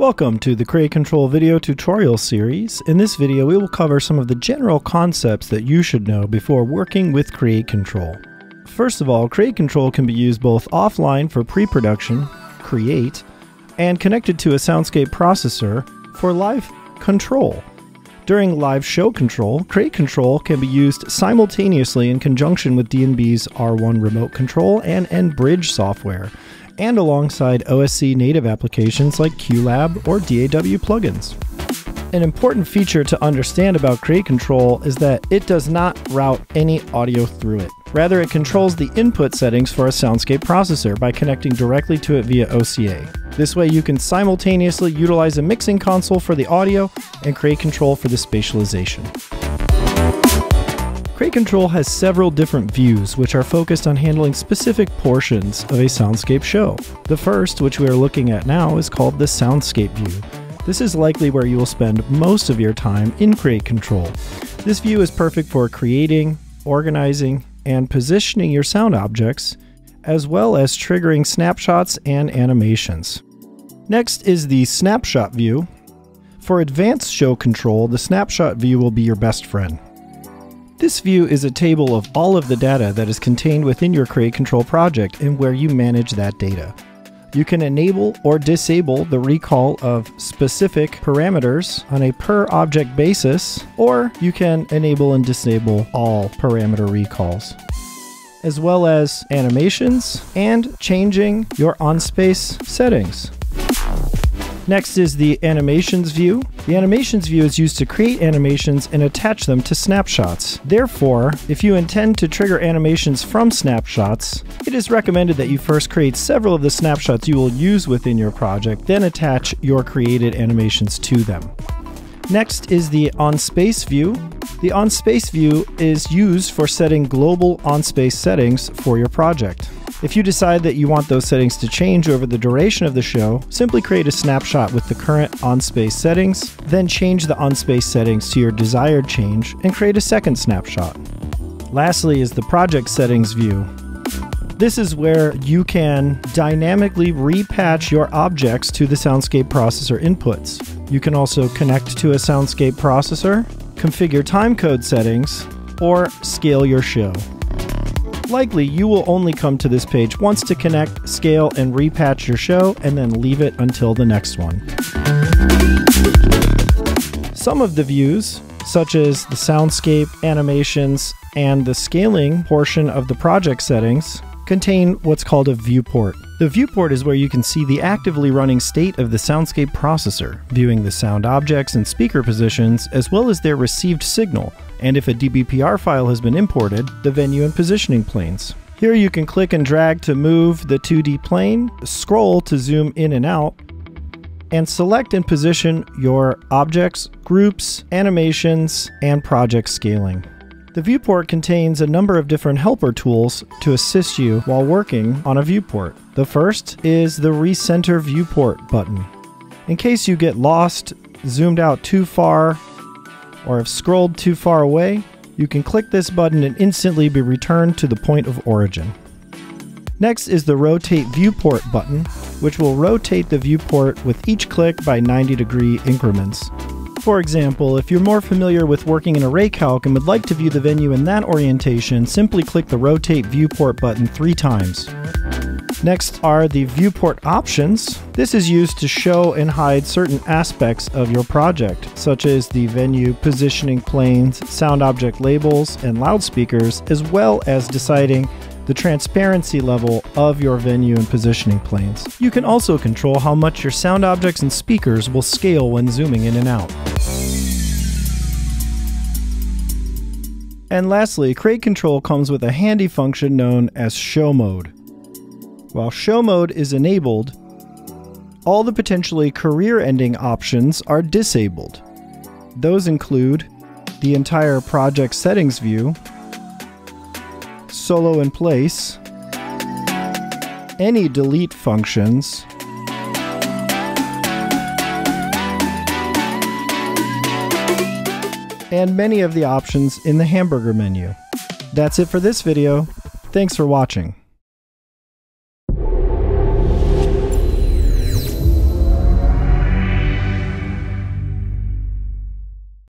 Welcome to the Array Control video tutorial series. In this video we will cover some of the general concepts that you should know before working with Array Control. First of all, Array Control can be used both offline for pre-production, create, and connected to a soundscape processor for live control. During live show control, Array Control can be used simultaneously in conjunction with D&B's R1 Remote Control and En-Bridge software, and alongside OSC native applications like QLab or DAW plugins. An important feature to understand about Array Control is that it does not route any audio through it. Rather, it controls the input settings for a soundscape processor by connecting directly to it via OCA. This way you can simultaneously utilize a mixing console for the audio and Array Control for the spatialization. Array Control has several different views which are focused on handling specific portions of a soundscape show. The first, which we are looking at now, is called the soundscape view. This is likely where you will spend most of your time in Array Control. This view is perfect for creating, organizing, and positioning your sound objects, as well as triggering snapshots and animations. Next is the snapshot view. For advanced show control, the snapshot view will be your best friend. This view is a table of all of the data that is contained within your Array Control project and where you manage that data. You can enable or disable the recall of specific parameters on a per object basis, or you can enable and disable all parameter recalls, as well as animations and changing your OnSpace settings. Next is the animations view. The animations view is used to create animations and attach them to snapshots. Therefore, if you intend to trigger animations from snapshots, it is recommended that you first create several of the snapshots you will use within your project, then attach your created animations to them. Next is the OnSpace view. The OnSpace view is used for setting global OnSpace settings for your project. If you decide that you want those settings to change over the duration of the show, simply create a snapshot with the current OnSpace settings, then change the OnSpace settings to your desired change and create a second snapshot. Lastly is the project settings view. This is where you can dynamically repatch your objects to the soundscape processor inputs. You can also connect to a soundscape processor, configure timecode settings, or scale your show. Likely, you will only come to this page once to connect, scale, and repatch your show, and then leave it until the next one. Some of the views, such as the soundscape, animations, and the scaling portion of the project settings, contain what's called a viewport. The viewport is where you can see the actively running state of the soundscape processor, viewing the sound objects and speaker positions, as well as their received signal, and if a DBPR file has been imported, the venue and positioning planes. Here you can click and drag to move the 2D plane, scroll to zoom in and out, and select and position your objects, groups, animations, and project scaling. The viewport contains a number of different helper tools to assist you while working on a viewport. The first is the Recenter Viewport button. In case you get lost, zoomed out too far, or have scrolled too far away, you can click this button and instantly be returned to the point of origin. Next is the Rotate Viewport button, which will rotate the viewport with each click by 90-degree increments. For example, if you're more familiar with working in ArrayCalc and would like to view the venue in that orientation, simply click the Rotate Viewport button 3 times. Next are the viewport options. This is used to show and hide certain aspects of your project, such as the venue, positioning planes, sound object labels, and loudspeakers, as well as deciding the transparency level of your venue and positioning planes. You can also control how much your sound objects and speakers will scale when zooming in and out. And lastly, Array Control comes with a handy function known as Show Mode. While show mode is enabled, all the potentially career-ending options are disabled. Those include the entire project settings view, solo in place, any delete functions, and many of the options in the hamburger menu. That's it for this video. Thanks for watching.